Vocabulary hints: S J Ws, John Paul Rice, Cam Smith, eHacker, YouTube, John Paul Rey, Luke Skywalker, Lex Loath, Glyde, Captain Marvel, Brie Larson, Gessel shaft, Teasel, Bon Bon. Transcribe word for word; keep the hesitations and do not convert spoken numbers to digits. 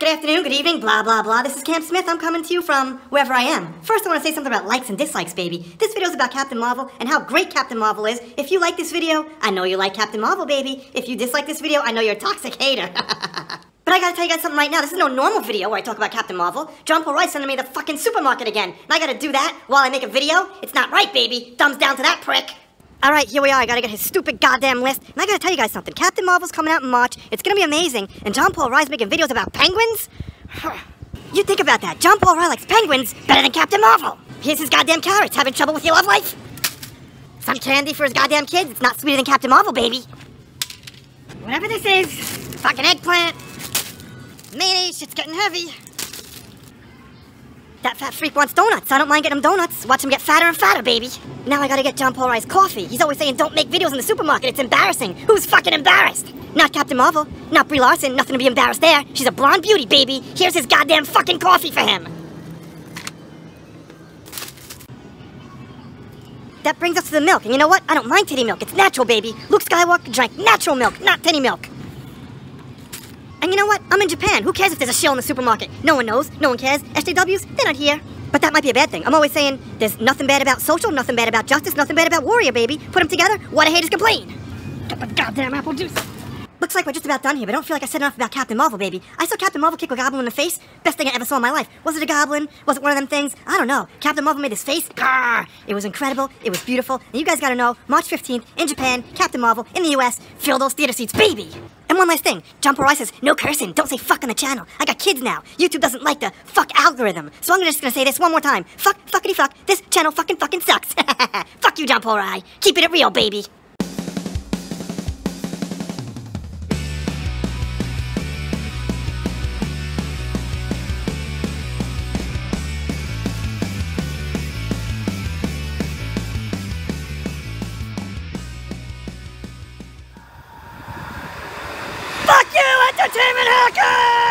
Good afternoon, good evening, blah, blah, blah. This is Cam Smith. I'm coming to you from wherever I am. First, I want to say something about likes and dislikes, baby. This video is about Captain Marvel and how great Captain Marvel is. If you like this video, I know you like Captain Marvel, baby. If you dislike this video, I know you're a toxic hater. But I gotta tell you guys something right now. This is no normal video where I talk about Captain Marvel. John Paul Rice sent me to the fucking supermarket again. And I gotta do that while I make a video? It's not right, baby. Thumbs down to that prick. All right, here we are. I gotta get his stupid goddamn list. And I gotta tell you guys something. Captain Marvel's coming out in March. It's gonna be amazing. And John Paul Rey's making videos about penguins? You think about that. John Paul Rey likes penguins better than Captain Marvel. Here's his goddamn carrots. Having trouble with your love life? Some candy for his goddamn kids. It's not sweeter than Captain Marvel, baby. Whatever this is. Fucking eggplant. Mayonnaise, shit's getting heavy. That fat freak wants donuts. I don't mind getting them donuts. Watch him get fatter and fatter, baby. Now I gotta get John Paul Rice coffee. He's always saying don't make videos in the supermarket. It's embarrassing. Who's fucking embarrassed? Not Captain Marvel. Not Brie Larson. Nothing to be embarrassed there. She's a blonde beauty, baby. Here's his goddamn fucking coffee for him. That brings us to the milk. And you know what? I don't mind titty milk. It's natural, baby. Luke Skywalker drank natural milk, not titty milk. And you know what? I'm in Japan. Who cares if there's a shell in the supermarket? No one knows. No one cares. S J Ws, they're not here. But that might be a bad thing. I'm always saying there's nothing bad about social, nothing bad about justice, nothing bad about warrior, baby. Put them together. What a haters complain. Got my goddamn apple juice. Looks like we're just about done here, but I don't feel like I said enough about Captain Marvel, baby. I saw Captain Marvel kick a goblin in the face. Best thing I ever saw in my life. Was it a goblin? Was it one of them things? I don't know. Captain Marvel made his face. Grr! It was incredible. It was beautiful. And you guys gotta know, March fifteenth, in Japan, Captain Marvel, in the U S, fill those theater seats, baby! And one last thing. John Paul Rice says, no cursing. Don't say fuck on the channel. I got kids now. YouTube doesn't like the fuck algorithm. So I'm just gonna say this one more time. Fuck, fuckity fuck. This channel fucking fucking sucks. Fuck you, John Paul Rye. Keeping it real, baby. Entertainment hacker!